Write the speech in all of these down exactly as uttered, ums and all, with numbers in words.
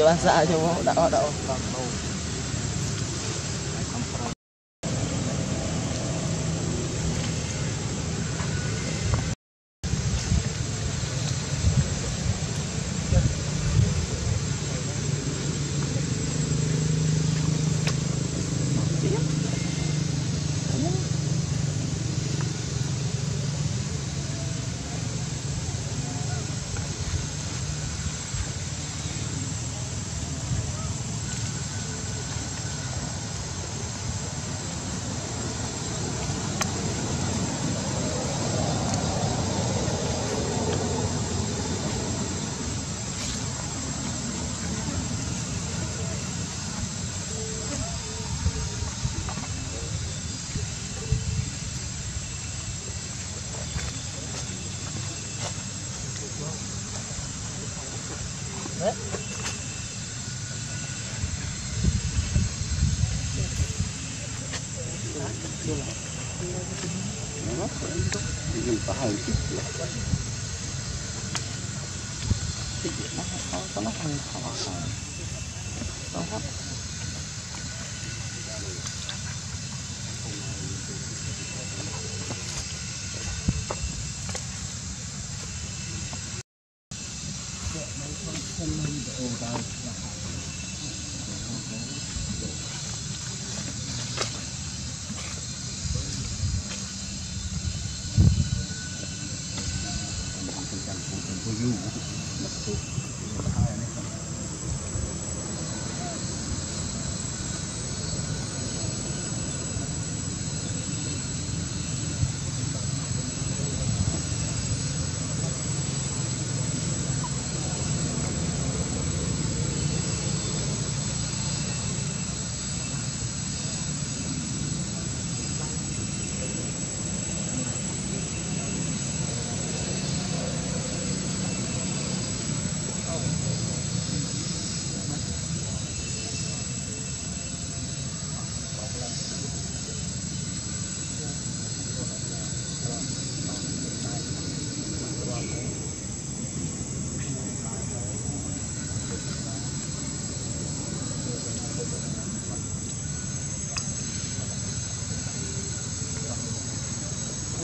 Jelas aja mau udah ada orang mau.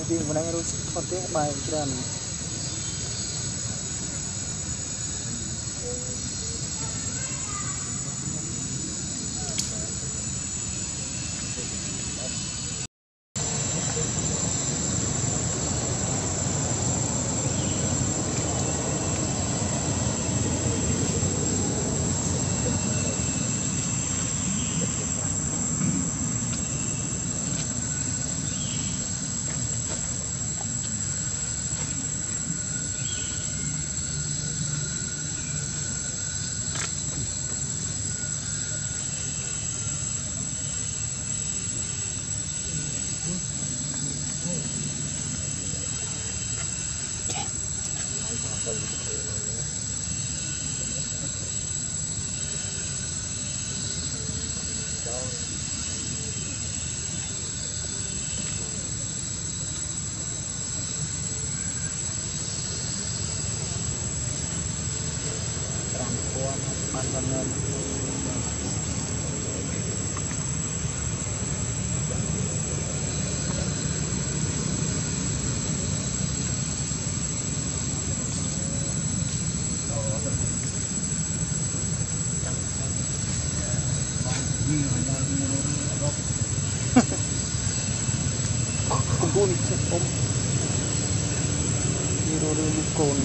Mình đang rút con tiếp bài cho mình Hãy subscribe cho kênh Ghiền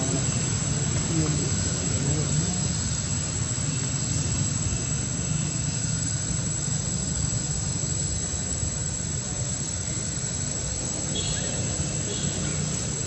Mì Gõ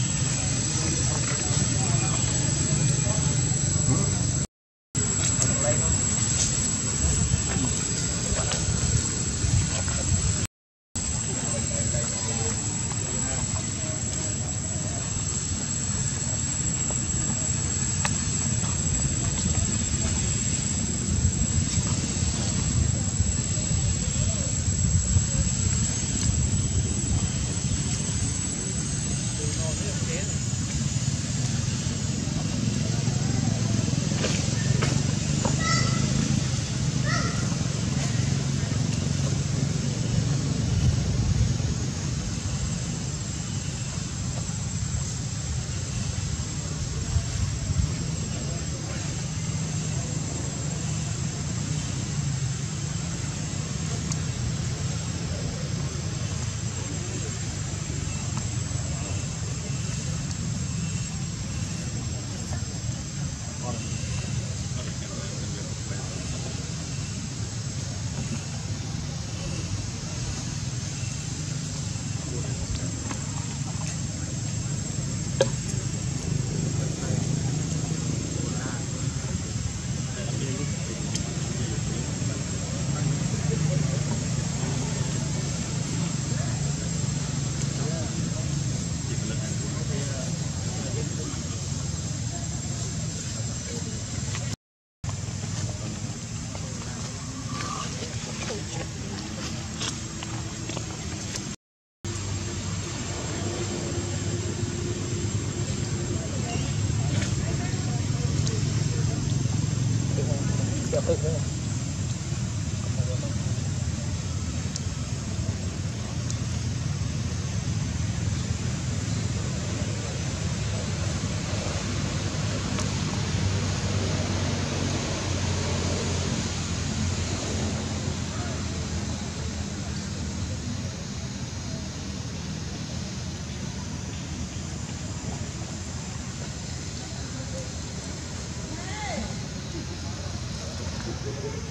Thank you.